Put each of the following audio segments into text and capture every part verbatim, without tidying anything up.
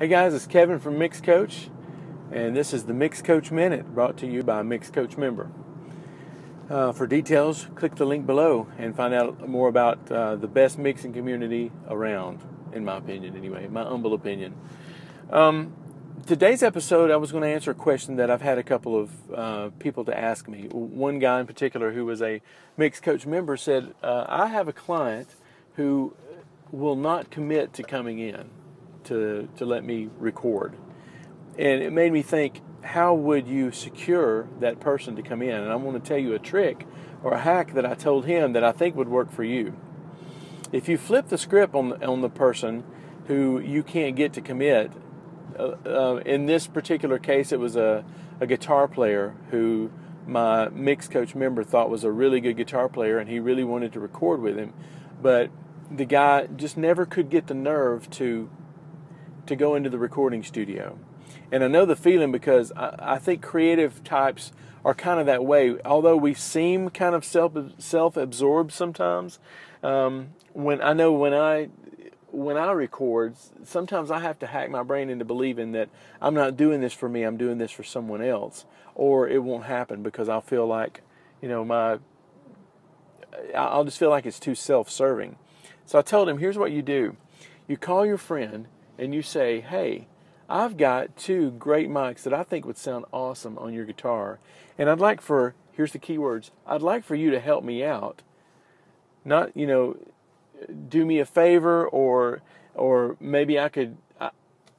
Hey guys, it's Kevin from MixCoach, and this is the MixCoach Minute brought to you by a MixCoach member. Uh, for details, click the link below and find out more about uh, the best mixing community around, in my opinion anyway, my humble opinion. Um, today's episode, I was going to answer a question that I've had a couple of uh, people to ask me. One guy in particular who was a MixCoach member said, uh, I have a client who will not commit to coming in. To, to let me record. And it made me think, how would you secure that person to come in? And I want to tell you a trick or a hack that I told him that I think would work for you. If you flip the script on the, on the person who you can't get to commit, uh, uh, in this particular case it was a, a guitar player who my MixCoach member thought was a really good guitar player and he really wanted to record with him, but the guy just never could get the nerve to to go into the recording studio. And I know the feeling because I, I think creative types are kind of that way. Although we seem kind of self, self-absorbed sometimes, um, when I know when I when I record, sometimes I have to hack my brain into believing that I'm not doing this for me, I'm doing this for someone else, or it won't happen because I'll feel like, you know, my I'll just feel like it's too self-serving. So I told him, here's what you do. You call your friend and you say, hey, I've got two great mics that I think would sound awesome on your guitar, and I'd like for, here's the key words, I'd like for you to help me out. Not, you know, do me a favor, or or maybe I could,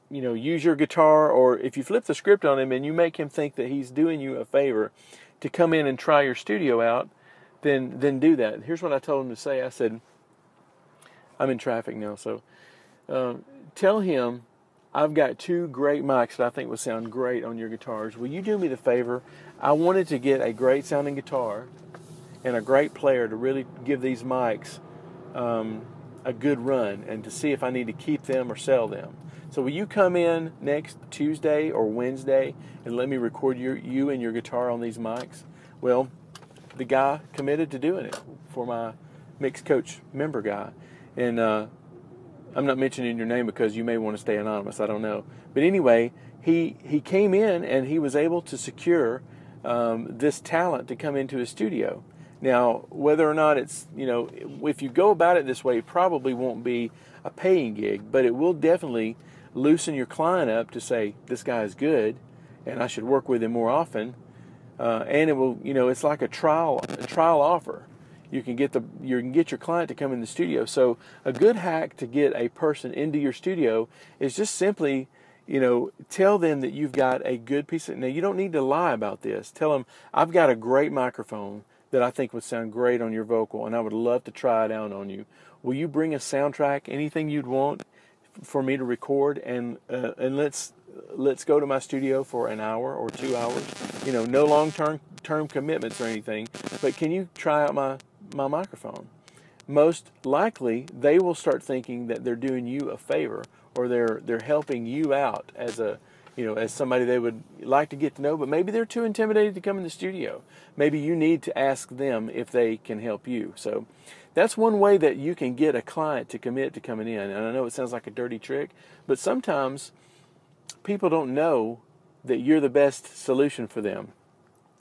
you know, use your guitar, or if you flip the script on him and you make him think that he's doing you a favor to come in and try your studio out, then, then do that. Here's what I told him to say. I said, I'm in traffic now, so... Um, tell him, I've got two great mics that I think would sound great on your guitars. Will you do me the favor? I wanted to get a great sounding guitar and a great player to really give these mics um, a good run and to see if I need to keep them or sell them. So will you come in next Tuesday or Wednesday and let me record your, you and your guitar on these mics? Well, the guy committed to doing it for my MixCoach member guy. And, uh, I'm not mentioning your name because you may want to stay anonymous. I don't know. But anyway, he he came in and he was able to secure um, this talent to come into his studio. Now, whether or not it's, you know, if you go about it this way, it probably won't be a paying gig, but it will definitely loosen your client up to say, this guy is good and I should work with him more often. Uh, and it will, you know, it's like a trial, a trial offer. You can get the you can get your client to come in the studio. So a good hack to get a person into your studio is just simply, you know, tell them that you've got a good piece of... Now, you don't need to lie about this. Tell them, I've got a great microphone that I think would sound great on your vocal, and I would love to try it out on you. Will you bring a soundtrack, anything you'd want for me to record, and uh, and let's let's go to my studio for an hour or two hours? You know, no long-term term commitments or anything, but can you try out my... my microphone? Most likely they will start thinking that they're doing you a favor, or they're they're helping you out as a you know as somebody they would like to get to know, but maybe they're too intimidated to come in the studio. Maybe you need to ask them if they can help you. So that's one way that you can get a client to commit to coming in. And I know it sounds like a dirty trick, but sometimes people don't know that you're the best solution for them.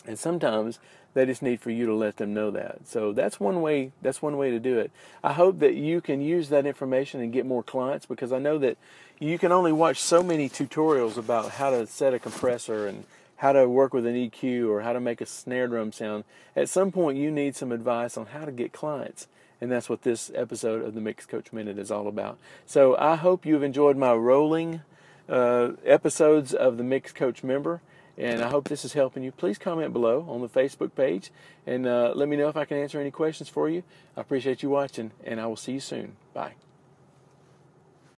And sometimes they just need for you to let them know that. So that's one way, that's one way to do it. I hope that you can use that information and get more clients, because I know that you can only watch so many tutorials about how to set a compressor and how to work with an E Q or how to make a snare drum sound. At some point you need some advice on how to get clients. And that's what this episode of the MixCoach Minute is all about. So I hope you've enjoyed my rolling uh, episodes of the MixCoach member. And I hope this is helping you. Please comment below on the Facebook page and uh, let me know if I can answer any questions for you. I appreciate you watching, and I will see you soon. Bye.